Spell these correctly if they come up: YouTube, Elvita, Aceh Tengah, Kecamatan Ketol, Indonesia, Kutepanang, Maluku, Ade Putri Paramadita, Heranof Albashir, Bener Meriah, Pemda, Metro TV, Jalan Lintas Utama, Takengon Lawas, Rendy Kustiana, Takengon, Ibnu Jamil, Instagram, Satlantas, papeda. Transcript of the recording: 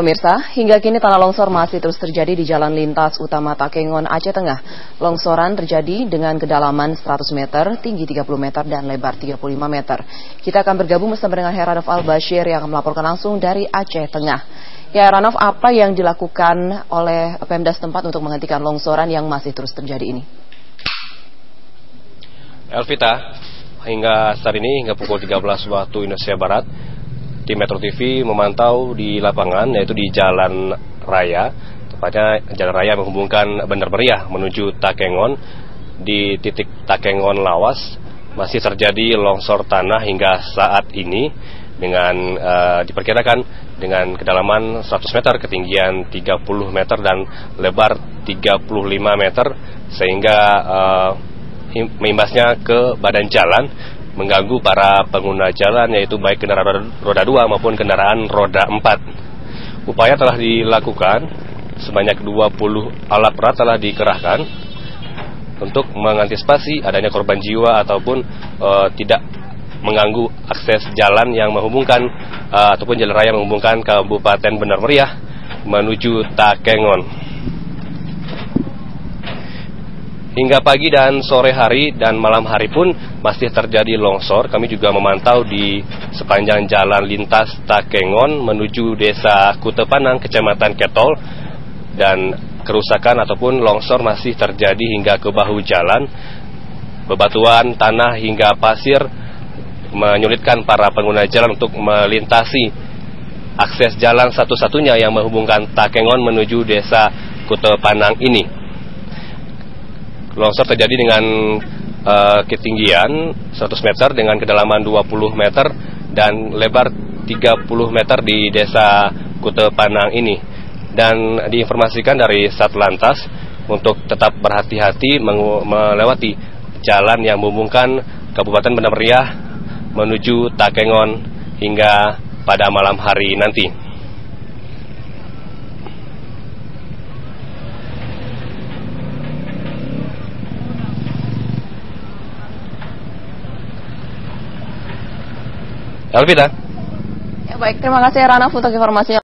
Pemirsa, hingga kini tanah longsor masih terus terjadi di Jalan Lintas Utama Takengon, Aceh Tengah. Longsoran terjadi dengan kedalaman 100 meter, tinggi 30 meter, dan lebar 35 meter. Kita akan bergabung bersama dengan Heranof Albashir yang melaporkan langsung dari Aceh Tengah. Ya Heranof, apa yang dilakukan oleh Pemda setempat untuk menghentikan longsoran yang masih terus terjadi ini? Elvita, hingga saat ini, hingga pukul 13 waktu Indonesia Barat, di Metro TV memantau di lapangan, yaitu di Jalan Raya, tepatnya Jalan Raya menghubungkan Bener Meriah menuju Takengon. Di titik Takengon Lawas masih terjadi longsor tanah hingga saat ini dengan diperkirakan dengan kedalaman 100 meter, ketinggian 30 meter dan lebar 35 meter, sehingga mengimbasnya ke badan jalan, mengganggu para pengguna jalan, yaitu baik kendaraan roda 2 maupun kendaraan roda 4. Upaya telah dilakukan, sebanyak 20 alat berat telah dikerahkan untuk mengantisipasi adanya korban jiwa ataupun tidak mengganggu akses jalan yang menghubungkan ataupun jalan raya menghubungkan Kabupaten Bener Meriah menuju Takengon. Hingga pagi dan sore hari dan malam hari pun masih terjadi longsor. Kami juga memantau di sepanjang jalan lintas Takengon menuju desa Kutepanang, Kecamatan Ketol. Dan kerusakan ataupun longsor masih terjadi hingga ke bahu jalan. Bebatuan, tanah hingga pasir menyulitkan para pengguna jalan untuk melintasi akses jalan satu-satunya yang menghubungkan Takengon menuju desa Kutepanang ini. Longsor terjadi dengan ketinggian 100 meter dengan kedalaman 20 meter dan lebar 30 meter di desa Kutepanang ini. Dan diinformasikan dari Satlantas untuk tetap berhati-hati melewati jalan yang menghubungkan Kabupaten Bener Meriah menuju Takengon hingga pada malam hari nanti. Elvita. Ya, baik, terima kasih Heranof untuk informasinya.